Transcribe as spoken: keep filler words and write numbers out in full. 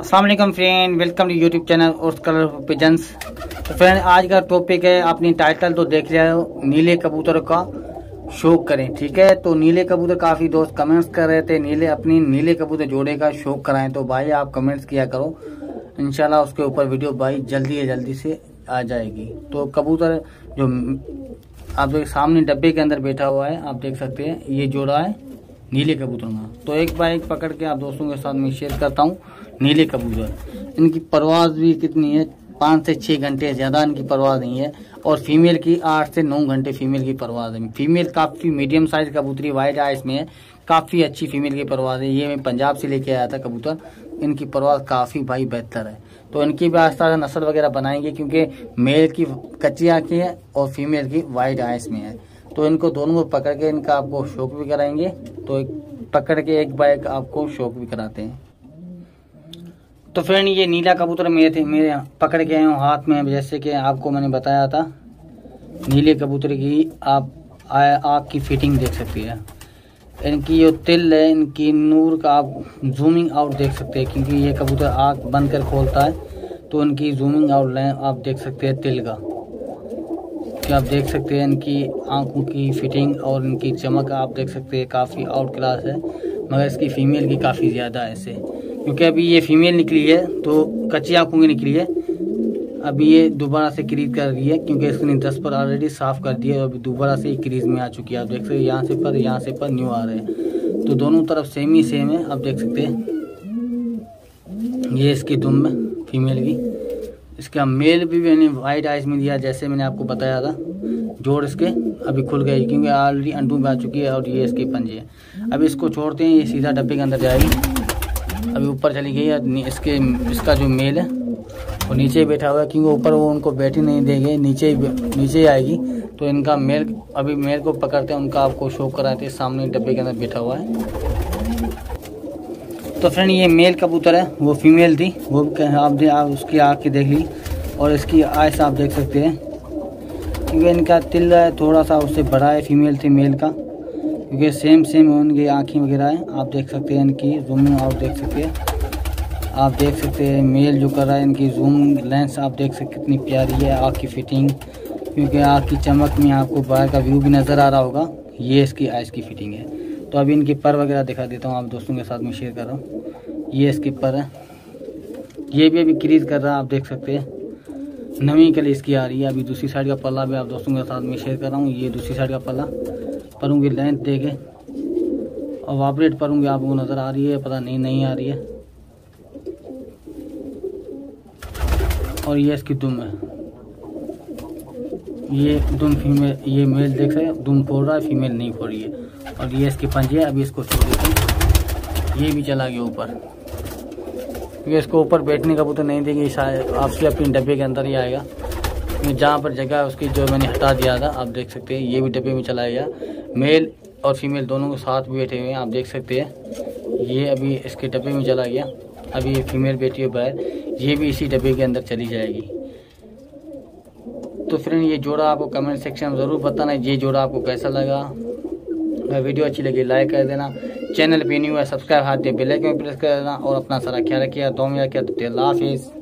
अस्सलाम वालेकुम friend, welcome to YouTube channel और कलर पिजन्स। तो फ्रेंड आज का टॉपिक है, आपने टाइटल तो देख लिया हो, नीले कबूतर का शौक करें। ठीक है, तो नीले कबूतर काफ़ी दोस्त कमेंट्स कर रहे थे, नीले अपनी नीले कबूतर जोड़े का शौक कराएं। तो भाई आप कमेंट्स किया करो, इंशाल्लाह उसके ऊपर वीडियो भाई जल्दी जल्दी से आ जाएगी। तो कबूतर जो आप देख सामने डब्बे के अंदर बैठा हुआ है, आप देख सकते हैं, ये जोड़ा है नीले कबूतर का। तो एक बाइक पकड़ के आप दोस्तों के साथ में शेयर करता हूँ। नीले कबूतर, इनकी परवाज़ भी कितनी है, पाँच से छः घंटे, ज़्यादा इनकी परवाज़ नहीं है। और फीमेल की आठ से नौ घंटे फीमेल की परवाज़ है। फीमेल काफ़ी मीडियम साइज़ कबूतरी वाइट आइस में है, काफ़ी अच्छी फीमेल की परवाज़ है। ये मैं पंजाब से लेके आया था कबूतर, इनकी परवाज़ काफ़ी भाई बेहतर है। तो इनकी भी आस्था नस्ल वगैरह बनाएंगे, क्योंकि मेल की कच्ची आँखें है और फीमेल की वाइट आइस में है। तो इनको दोनों को पकड़ के इनका आपको शौक भी कराएंगे। तो पकड़ के एक बाइक आपको शौक भी कराते हैं। तो फ्रेंड ये नीला कबूतर मेरे थे मेरे पकड़ के आए हूँ हाथ में। जैसे कि आपको मैंने बताया था, नीले कबूतर की आप आँख की फिटिंग देख सकती है, इनकी जो तिल है, इनकी नूर का आप जूमिंग आउट देख सकते हैं, क्योंकि ये कबूतर आँख बंद कर खोलता है। तो इनकी जूमिंग आउट लाइन आप देख सकते हैं तिल का, कि आप देख सकते हैं इनकी आँखों की फिटिंग और इनकी चमक आप देख सकते हैं, काफ़ी आउट क्लास है। मगर इसकी फीमेल की काफ़ी ज़्यादा ऐसे, क्योंकि अभी ये फीमेल निकली है तो कच्ची आँखों की निकली है। अभी ये दोबारा से क्रीज कर रही है, क्योंकि इसने दस पर ऑलरेडी साफ़ कर दिया है, अभी दोबारा से क्रीज में आ चुकी है। आप देख सकते हैं यहाँ से पर यहाँ से पर न्यू आ रहे हैं, तो दोनों तरफ सेम ही सेम है। आप देख सकते हैं ये इसकी दुम है फीमेल की। इसका मेल भी मैंने वाइट आइस में दिया, जैसे मैंने आपको बताया था। जोड़ इसके अभी खुल गए, क्योंकि ऑलरेडी अंडों में आ चुकी है और ये इसके पंजे है। अभी इसको छोड़ते हैं, ये सीधा डब्बे के अंदर जाएगी। अभी ऊपर चली गई है, इसके इसका जो मेल है वो नीचे बैठा हुआ है, क्योंकि ऊपर वो उनको बैठी नहीं देंगे, नीचे नीचे आएगी। तो इनका मेल, अभी मेल को पकड़ते हैं, उनका आपको शो कराते हैं। सामने डब्बे के अंदर बैठा हुआ है। तो फ्रेंड ये मेल कबूतर है, वो फीमेल थी, वो आप आप उसकी आँख की देख ली और इसकी आइस आप देख सकते हैं, क्योंकि इनका तिल है थोड़ा सा उससे बड़ा है फीमेल से मेल का, क्योंकि सेम सेम उनकी आँखें वगैरह हैं। आप देख सकते हैं इनकी जूमिंग आउट देख सकते हैं। आप देख सकते हैं मेल जो कर रहा है, इनकी जूम लेंस आप देख सकते कितनी प्यारी है, आँख की फिटिंग, क्योंकि आँख की चमक में आपको बाहर का व्यू भी नज़र आ रहा होगा। ये इसकी आइज़ की फिटिंग है। तो अभी इनकी पर वगैरह दिखा देता हूँ, आप दोस्तों के साथ में शेयर कर रहा हूँ। ये इसकी पर है, ये भी अभी क्रीज कर रहा है, आप देख सकते हैं नवी कली इसकी आ रही है। अभी दूसरी साइड का पल्ला भी आप दोस्तों के साथ में शेयर कर रहा हूँ। ये दूसरी साइड का पल्ला, परों की लेंथ देखे और वाइब्रेट परों की आपको नज़र आ रही है, पता नहीं नहीं आ रही है। और ये इसकी दुम है, ये दुम फीमेल, ये मेल देख रहे हैं, दुम खोल रहा है, फीमेल नहीं खोल रही है। और ये इसके पंजे, अभी इसको छोड़ देते, ये भी चला गया ऊपर, क्योंकि इसको ऊपर बैठने का तो नहीं देगी, आपसे अपने डब्बे के अंदर ही आएगा, जहाँ पर जगह उसकी जो मैंने हटा दिया था। आप देख सकते हैं ये भी डब्बे में चला गया, मेल और फीमेल दोनों के साथ भी बैठे हुए हैं। आप देख सकते हैं ये अभी इसके डब्बे में चला गया, अभी ये फीमेल बैठी है बाहर, ये भी इसी डब्बे के अंदर चली जाएगी। तो फ्रेंड ये जोड़ा आपको कमेंट सेक्शन में ज़रूर बताना, ये जोड़ा आपको कैसा लगा। अगर वीडियो अच्छी लगी लाइक कर देना, चैनल पे न्यू है सब्सक्राइब हाथ बेल आइकन प्रेस कर देना और अपना सारा ख्याल रखिए। दो में रखिए, तो हाफिज़।